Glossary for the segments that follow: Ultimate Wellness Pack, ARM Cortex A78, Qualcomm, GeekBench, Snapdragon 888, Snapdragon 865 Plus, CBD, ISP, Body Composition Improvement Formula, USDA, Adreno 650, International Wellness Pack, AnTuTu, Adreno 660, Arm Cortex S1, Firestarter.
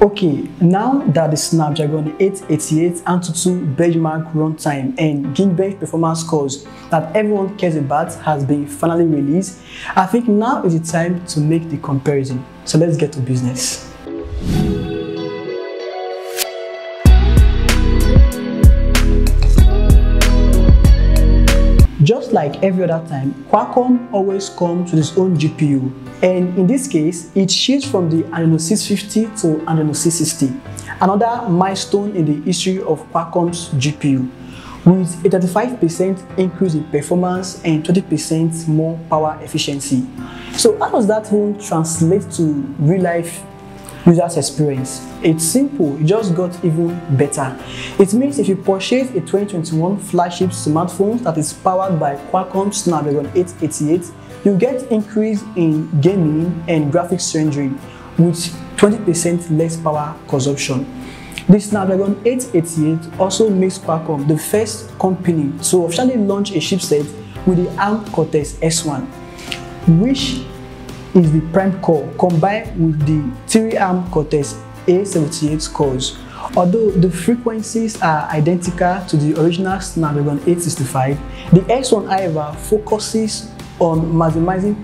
Okay, now that the Snapdragon 888 AnTuTu benchmark runtime and GeekBench performance scores that everyone cares about has been finally released, I think now is the time to make the comparison. So let's get to business. Just like every other time, Qualcomm always comes with its own GPU, and in this case, it shifts from the Adreno 650 to Adreno 660, another milestone in the history of Qualcomm's GPU, with a 35% increase in performance and 20% more power efficiency. So how does that even translate to real-life user's experience? It's simple, it just got even better. It means if you purchase a 2021 flagship smartphone that is powered by Qualcomm Snapdragon 888, you get increase in gaming and graphics rendering with 20% less power consumption. The Snapdragon 888 also makes Qualcomm the first company to officially launch a chipset with the ARM Cortex S1, which is the prime core combined with the 3 ARM Cortex A78 cores. Although the frequencies are identical to the original Snapdragon 865, the X1 however focuses on maximizing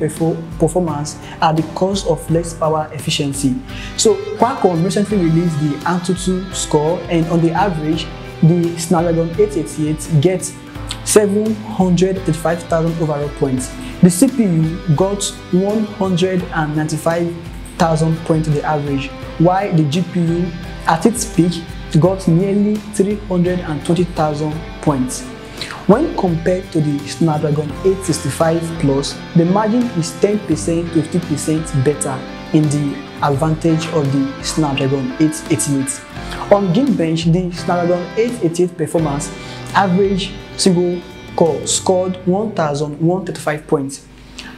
performance at the cost of less power efficiency. So Qualcomm recently released the AnTuTu score, and on the average, the Snapdragon 888 gets 735,000 overall points. The CPU got 195,000 points on the average, while the GPU at its peak got nearly 320,000 points. When compared to the Snapdragon 865 Plus, the margin is 10% to 50% better in the advantage of the Snapdragon 888. On GeekBench, the Snapdragon 888 performance average single core scored 1,135 points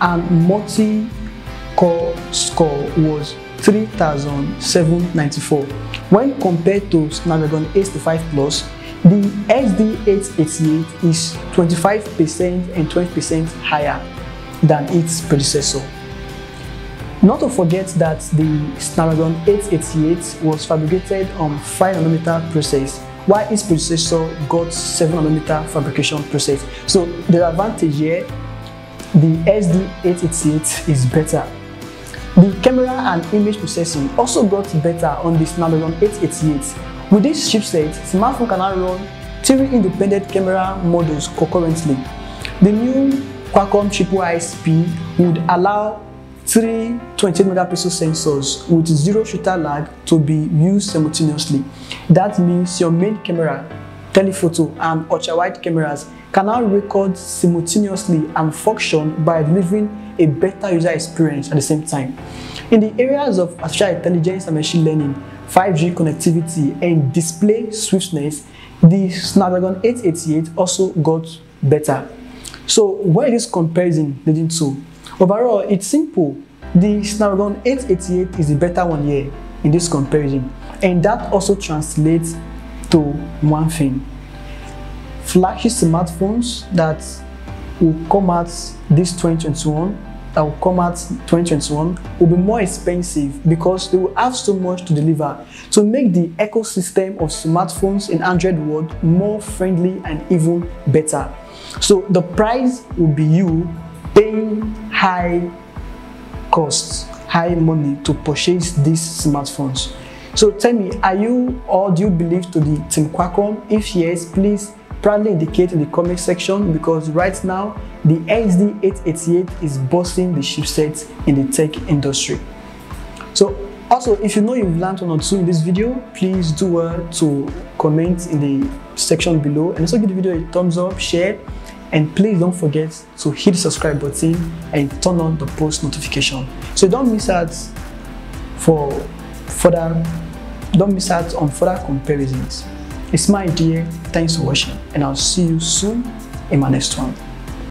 and multi-core score was 3,794. When compared to Snapdragon 865 Plus, the SD888 is 25% and 20% higher than its predecessor. Not to forget that the Snapdragon 888 was fabricated on 5nm process, while its processor got 7nm fabrication process. So the advantage here, the SD888 is better. The camera and image processing also got better on the Snapdragon 888. With this chipset, smartphone can now run 3 independent camera models concurrently. The new Qualcomm triple ISP would allow 3 20MP sensors with 0 shutter lag to be used simultaneously. That means your main camera, telephoto and ultra-wide cameras can now record simultaneously and function by delivering a better user experience at the same time. In the areas of artificial intelligence and machine learning, 5G connectivity and display swiftness, the Snapdragon 888 also got better. So where is this comparison leading to? Overall, it's simple. The Snapdragon 888 is the better one here in this comparison, and that also translates to one thing. Flagship smartphones that will come out this 2021, will be more expensive because they will have so much to deliver to make the ecosystem of smartphones in Android world more friendly and even better. So the price will be you paying high costs, high money to purchase these smartphones. So tell me, are you or do you believe to the Team Qualcomm? If yes, please proudly indicate in the comment section, because right now the SD888 is bossing the chipsets in the tech industry. So also, if you know you've learned one or two in this video, please do well to comment in the section below and also give the video a thumbs up, share, and please don't forget to hit the subscribe button and turn on the post notification so don't miss out on further comparisons. It's my idea. Thanks for watching, and I'll see you soon in my next one.